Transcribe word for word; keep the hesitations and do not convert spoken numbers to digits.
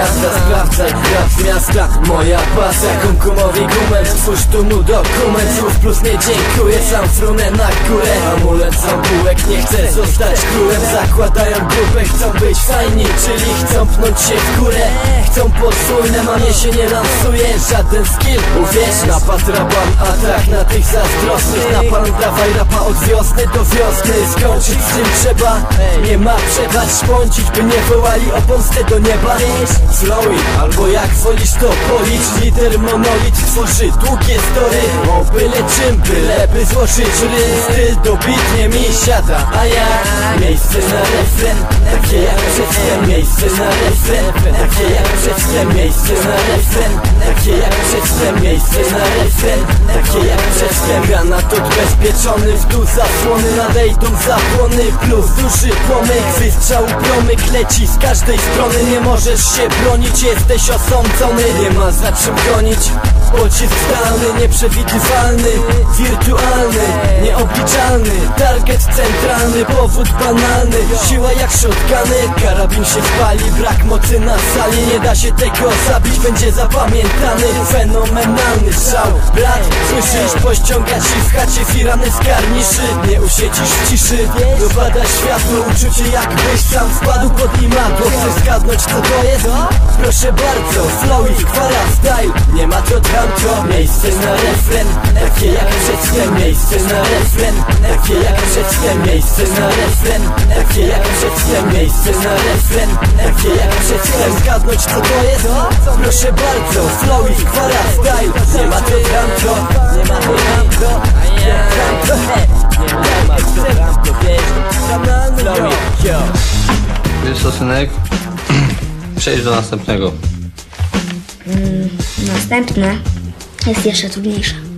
miasta, sprawdzaj brat w miastach, moja pasja. Kumkumowi gument, stwórz tu mu dokument. Słów plus nie dziękuję, sam frunę na górę. Amulet za bułek, nie chcę zostać królem. Zakładają grupę, chcą być fajni, czyli chcą pnąć się w górę. Chcą podwójne, mamie się nie lansuje. Żaden skill, uwierz, napad raban, atak na tych zazdrosnych. Napalm, dawaj rapa od wiosny do wiosny. Skończyć z tym trzeba, nie ma przebacz, szpącić, by nie wołali o pomstę do nieba. Slowy, albo jak wolisz to policz. Lider monolit tworzy długie story o byle czym, byle by złożyć ry. Styl dobitnie mi siada, a ja miejsce na refren, takie jak przedtem. Miejsce na refren, takie jak przedtem. Miejsce na refren, takie jak przedtem. Miejsce na refren, takie jak przedtem. Granat odbezpieczony, w dół zasłony, nadejdą zapłony, plus duży płomyk, wystrzał promyk leci z każdej strony. Nie możesz się bronić, jesteś osądzony. Nie ma za czym gonić, pocisk stalny, nieprzewidywalny, wirtualny, nieobliczalny. Target centralny, powód banalny, siła jak shotguny. Karabin się spali, brak mocy na sali. Nie da się tego zabić, będzie zapamiętany. Fenomenalny strzał, brat, słyszysz? Pościągać i w chacie firany z karniszy. Nie usiedzisz w ciszy, dopada światło, uczucie jakbyś sam wpadł pod imadło. Chcesz zgadnąć co to jest? Proszę bardzo, flow i kwara style. Nie ma to tramko. Miejsce na refren, takie jak przedtem. Miejsce na refren, takie jak przedtem. Miejsce na refren, takie jak przedtem. Miejsce na refren, takie jak przedtem. Zgadnąć co to jest? Proszę bardzo, flow i kwara style. Nie ma to tramko. Nie ma to tramko. Nie ma to tramko, wiesz? Flow i yo. Wiesz co, synek? Przejdź do następnego. Mm, następne jest jeszcze trudniejsze.